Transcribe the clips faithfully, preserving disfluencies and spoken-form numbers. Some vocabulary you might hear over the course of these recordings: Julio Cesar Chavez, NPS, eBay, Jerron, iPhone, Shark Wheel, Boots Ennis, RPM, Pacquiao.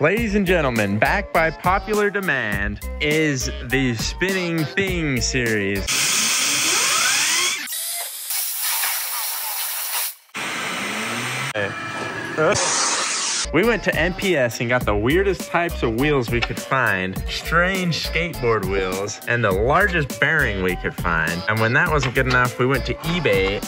Ladies and gentlemen, back by popular demand is the Spinning Thing series. We went to N P S and got the weirdest types of wheels we could find, strange skateboard wheels, and the largest bearing we could find. And when that wasn't good enough, we went to eBay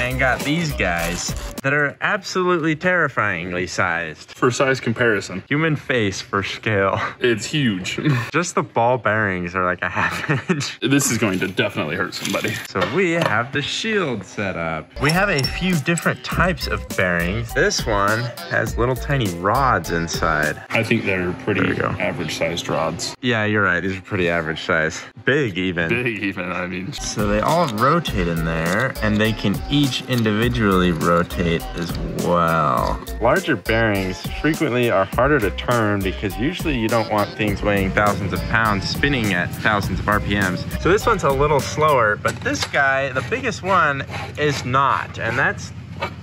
and got these guys that are absolutely terrifyingly sized. For size comparison. Human face for scale. It's huge. Just the ball bearings are like a half inch. This is going to definitely hurt somebody. So we have the shield set up. We have a few different types of bearings. This one has little tiny rods inside. I think they're pretty average sized rods. Yeah, you're right. These are pretty average size. Big even. Big even, I mean. So they all rotate in there and they can each individually rotate as well. Larger bearings frequently are harder to turn because usually you don't want things weighing thousands of pounds spinning at thousands of R P Ms. So this one's a little slower, but this guy, the biggest one, is not, and that's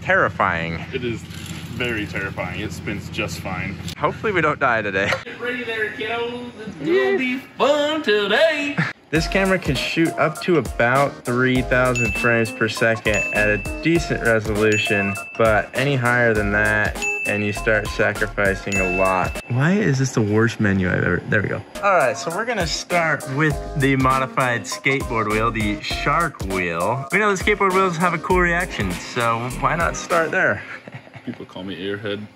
terrifying. It is very terrifying. It spins just fine. Hopefully we don't die today. Get ready there, kiddos. It's gonna be fun today. This camera can shoot up to about three thousand frames per second at a decent resolution, but any higher than that, and you start sacrificing a lot. Why is this the worst menu I've ever, there we go. All right, so we're gonna start with the modified skateboard wheel, the Shark Wheel. We know the skateboard wheels have a cool reaction, so why not start there? People call me airhead.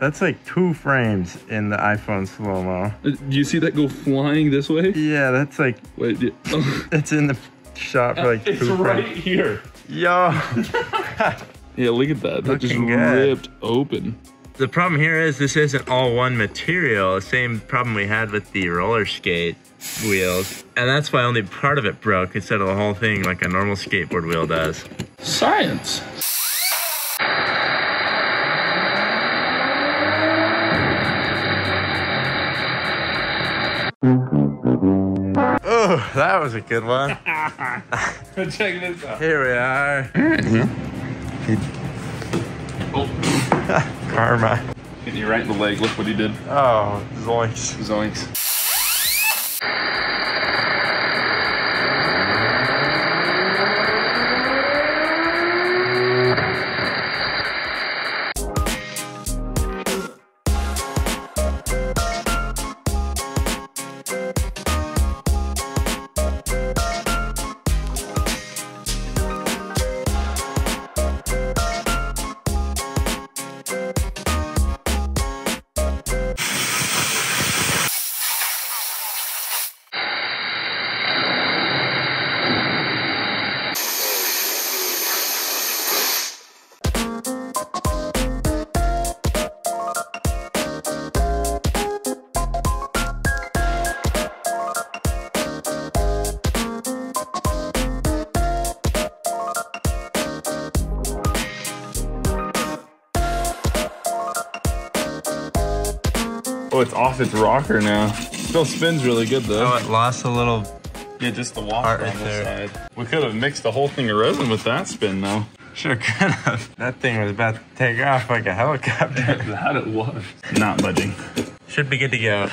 That's like two frames in the iPhone slow-mo. Do you see that go flying this way? Yeah, that's like... Wait, yeah. Oh. It's in the shot for like it's two right frames. It's right here. Yo. Yeah, look at that. That Looking just good. ripped open. The problem here is this isn't all one material. The same problem we had with the roller skate wheels. And that's why only part of it broke instead of the whole thing like a normal skateboard wheel does. Science. Oh, that was a good one. Check this out. Here we are. Mm-hmm. Oh. Karma. Hit you right in the leg. Look what he did. Oh, zoinks. Zoinks. Oh, it's off its rocker now. Still spins really good though. Oh, it lost a little. Yeah, just the water on this side. We could have mixed the whole thing of resin with that spin though. Sure could have. That thing was about to take off like a helicopter. That it was. Not budging. Should be good to go.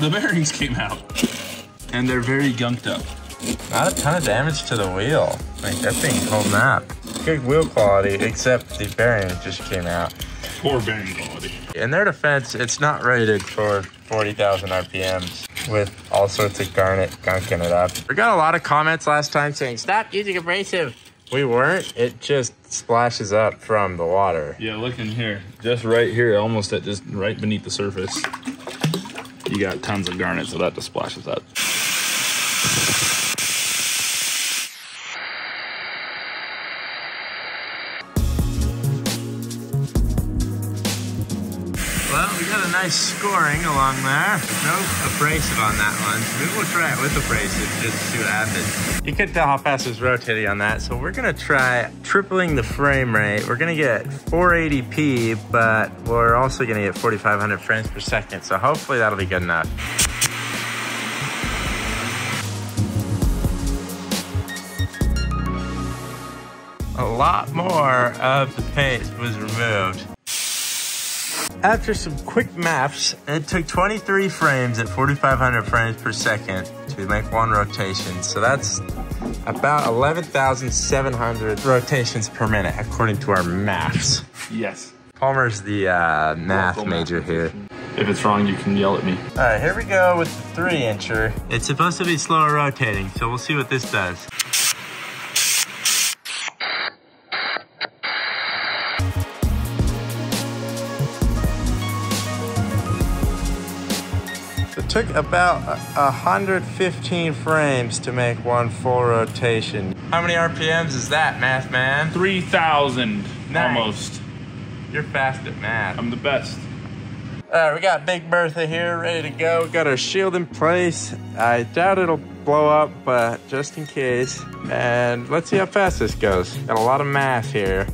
The bearings came out, and they're very gunked up. Not a ton of damage to the wheel. Like, that thing's holding up. Good wheel quality, except the bearing just came out. Poor bearing quality. In their defense, it's not rated for forty thousand R P Ms with all sorts of garnet gunking it up. We got a lot of comments last time saying, stop using abrasive. We weren't. It just splashes up from the water. Yeah, look in here. Just right here, almost at just right beneath the surface. You got tons of garnet, so that just splashes up. nice scoring along there. No abrasive on that one. Maybe we'll try it with abrasive just to see what happens. You could tell how fast it's rotating on that. So we're gonna try tripling the frame rate. We're gonna get four eighty p, but we're also gonna get forty-five hundred frames per second. So hopefully that'll be good enough. A lot more of the paint was removed. After some quick maths, it took twenty-three frames at forty-five hundred frames per second to make one rotation. So that's about eleven thousand seven hundred rotations per minute, according to our maths. Yes. Palmer's the uh, math Local major math. Here. If it's wrong, you can yell at me. All right, here we go with the three-incher. It's supposed to be slower rotating, so we'll see what this does. Took about one hundred fifteen frames to make one full rotation. How many R P Ms is that, math man? three thousand, nice. Almost. You're fast at math. I'm the best. All right, we got Big Bertha here, ready to go. Got our shield in place. I doubt it'll blow up, but just in case. And let's see how fast this goes. Got a lot of math here.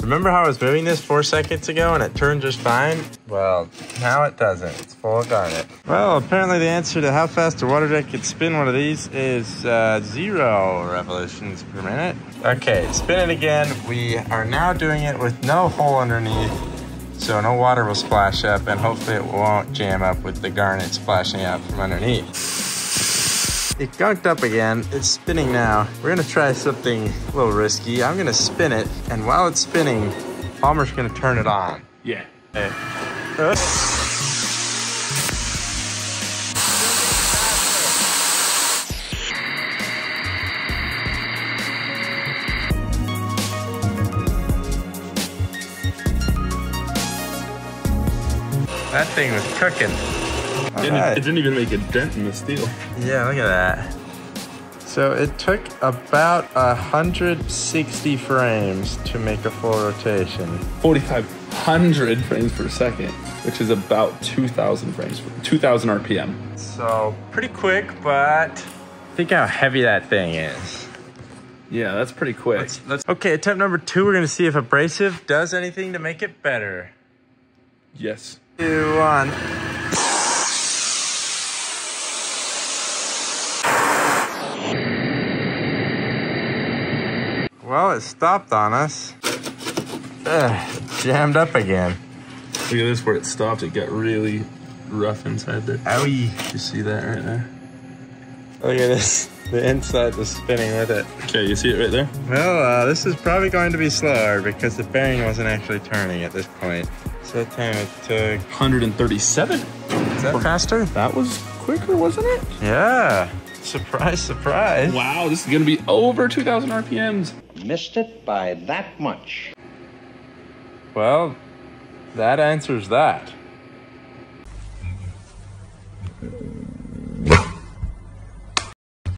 Remember how I was moving this four seconds ago and it turned just fine? Well, now it doesn't. It's full of garnet. Well, apparently the answer to how fast a water jet could spin one of these is uh, zero revolutions per minute. Okay, spin it again. We are now doing it with no hole underneath, so no water will splash up, and hopefully it won't jam up with the garnet splashing out from underneath. It gunked up again. It's spinning now. We're gonna try something a little risky. I'm gonna spin it, and while it's spinning, Palmer's gonna turn it on. Yeah. Hey. Uh. That thing was cooking. Didn't, right. It didn't even make a dent in the steel. Yeah, look at that. So it took about one hundred sixty frames to make a full rotation. forty-five hundred frames per second, which is about two thousand frames, two thousand R P M. So pretty quick, but think how heavy that thing is. Yeah, that's pretty quick. Let's, let's... Okay, attempt number two, we're gonna see if abrasive does anything to make it better. Yes. Two, one. Well, it stopped on us. Ugh, jammed up again. Look at this, where it stopped. It got really rough inside there. Owie. You see that right there? Look at this. The inside was spinning with it. Okay, you see it right there? Well, uh, this is probably going to be slower because the bearing wasn't actually turning at this point. So that time it took... one hundred thirty-seven. Is that faster? That was quicker, wasn't it? Yeah. Surprise, surprise. Wow, this is gonna be over two thousand R P Ms. Missed it by that much. Well, that answers that.